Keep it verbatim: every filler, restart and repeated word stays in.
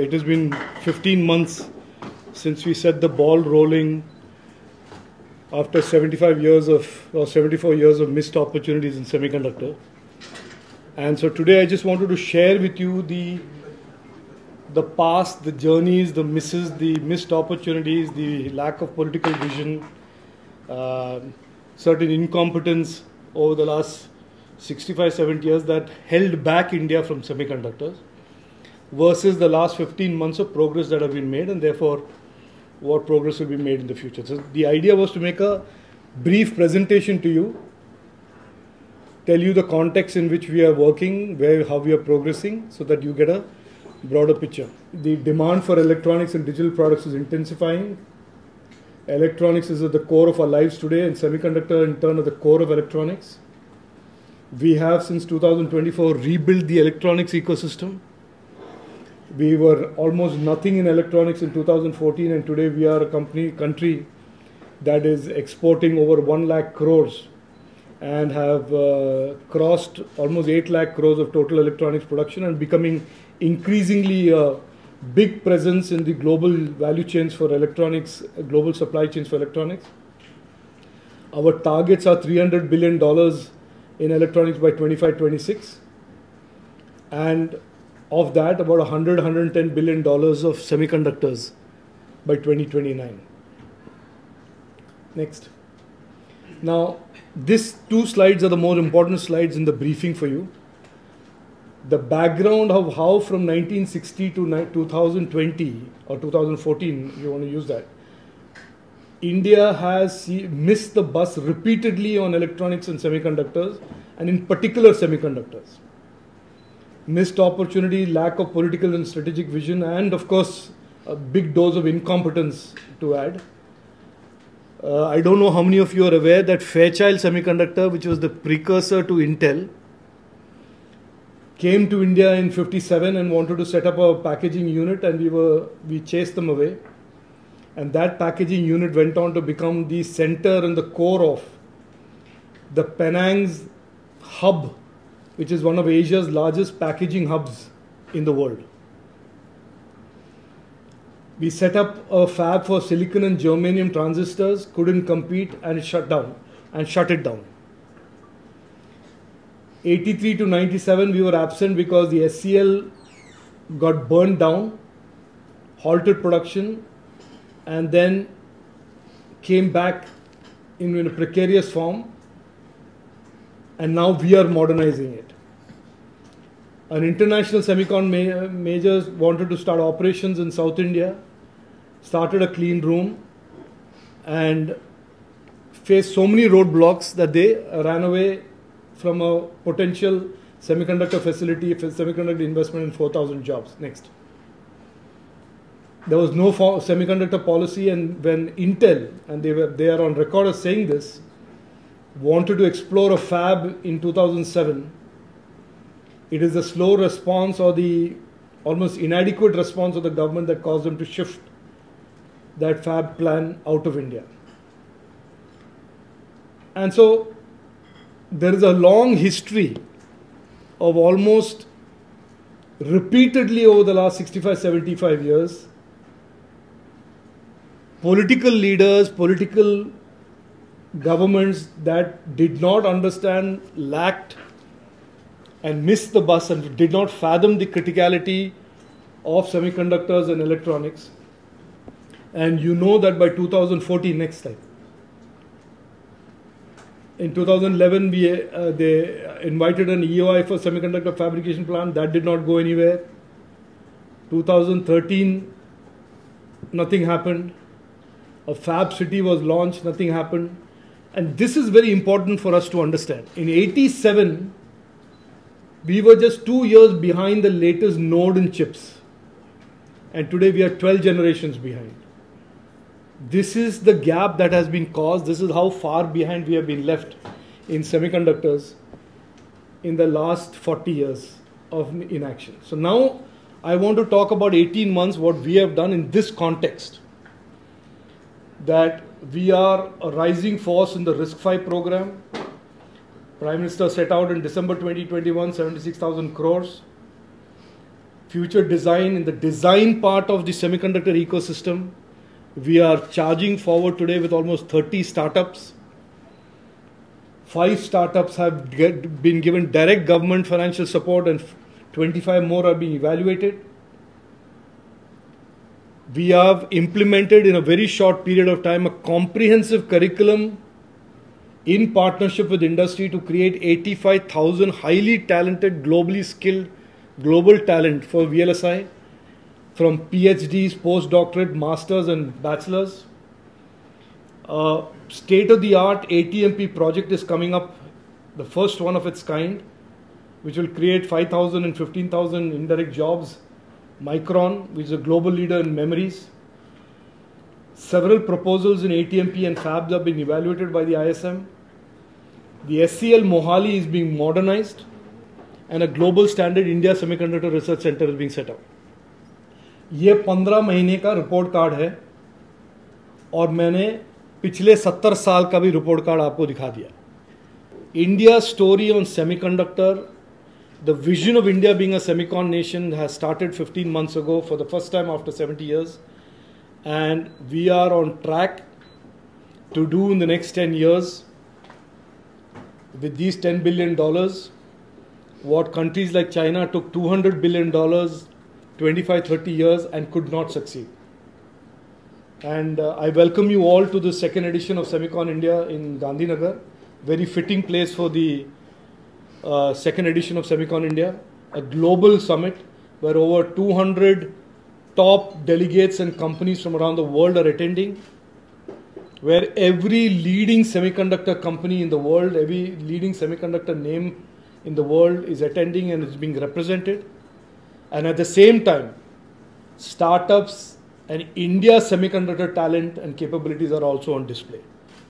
It has been fifteen months since we set the ball rolling after seventy-five years of or seventy-four years of missed opportunities in semiconductor. And so today I just wanted to share with you the the past, the journeys, the misses, the missed opportunities, the lack of political vision, uh, certain incompetence over the last sixty-five, seventy years that held back India from semiconductors, versus the last fifteen months of progress that have been made, and therefore what progress will be made in the future. So the idea was to make a brief presentation to you, tell you the context in which we are working, where, how we are progressing, so that you get a broader picture. The demand for electronics and digital products is intensifying. Electronics is at the core of our lives today, and semiconductor in turn are the core of electronics. We have since two thousand twenty-four rebuilt the electronics ecosystem. We were almost nothing in electronics in two thousand fourteen, and today we are a company, country that is exporting over one lakh crores and have uh, crossed almost eight lakh crores of total electronics production, and becoming increasingly a big presence in the global value chains for electronics, global supply chains for electronics. Our targets are three hundred billion dollars in electronics by twenty-five twenty-six, and of that, about one hundred, one hundred ten billion dollars of semiconductors by twenty twenty-nine. Next. Now, these two slides are the more important slides in the briefing for you. The background of how from nineteen sixty to two thousand twenty or two thousand fourteen, if you want to use that, India has missed the bus repeatedly on electronics and semiconductors, and in particular semiconductors. Missed opportunity, lack of political and strategic vision, and of course, a big dose of incompetence to add. Uh, I don't know how many of you are aware that Fairchild Semiconductor, which was the precursor to Intel, came to India in fifty-seven and wanted to set up a packaging unit, and we were we chased them away. And that packaging unit went on to become the center and the core of the Penang's hub, which is one of Asia's largest packaging hubs in the world. We set up a fab for silicon and germanium transistors, couldn't compete, and it shut down, and shut it down. eighty-three to ninety-seven, we were absent because the S C L got burned down, halted production, and then came back in, in a precarious form. And now we are modernizing it. An international semicon ma major wanted to start operations in South India, started a clean room, and faced so many roadblocks that they ran away from a potential semiconductor facility, semiconductor investment in four thousand jobs. Next. There was no semiconductor policy, and when Intel, and they, were, they are on record as saying this, wanted to explore a fab in two thousand seven. It is the slow response or the almost inadequate response of the government that caused them to shift that fab plan out of India. And so there is a long history of almost repeatedly over the last sixty-five, seventy-five years, political leaders, political governments that did not understand, lacked, and missed the bus, and did not fathom the criticality of semiconductors and electronics. And you know that by two thousand fourteen, next slide. In two thousand eleven, we, uh, they invited an E O I for semiconductor fabrication plant. That did not go anywhere. two thousand thirteen, nothing happened. A fab city was launched, nothing happened. And this is very important for us to understand. In eighty-seven, we were just two years behind the latest node in chips. And today we are twelve generations behind. This is the gap that has been caused. This is how far behind we have been left in semiconductors in the last forty years of inaction. So now I want to talk about eighteen months, what we have done in this context. That we are a rising force in the RISC-V program. Prime Minister set out in December twenty twenty-one, seventy-six thousand crores. future design, in the design part of the semiconductor ecosystem. We are charging forward today with almost thirty startups. Five startups have get, been given direct government financial support and twenty-five more are being evaluated. We have implemented in a very short period of time a comprehensive curriculum in partnership with industry to create eighty-five thousand highly talented, globally skilled, global talent for V L S I, from PhDs, postdoctorate, masters and bachelors. Uh, state-of-the-art A T M P project is coming up, the first one of its kind, which will create five thousand and fifteen thousand indirect jobs. Micron, which is a global leader in memories. Several proposals in A T M P and fabs have been evaluated by the I S M. The S C L Mohali is being modernized, and a global standard India Semiconductor Research Center is being set up. ये पंद्रह महीने का report card है और मैंने पिछले सत्तर साल का भी रिपोर्ट कार्ड आपको दिखा दिया. India story on semiconductor, the vision of India being a semicon nation has started fifteen months ago for the first time after seventy years, and we are on track to do in the next ten years with these ten billion dollars what countries like China took two hundred billion dollars twenty-five to thirty years and could not succeed. And uh, I welcome you all to the second edition of Semicon India in Gandhinagar. Very fitting place for the uh, second edition of Semicon India, a global summit where over two hundred top delegates and companies from around the world are attending, where every leading semiconductor company in the world, every leading semiconductor name in the world is attending and is being represented. And at the same time, startups and India semiconductor talent and capabilities are also on display.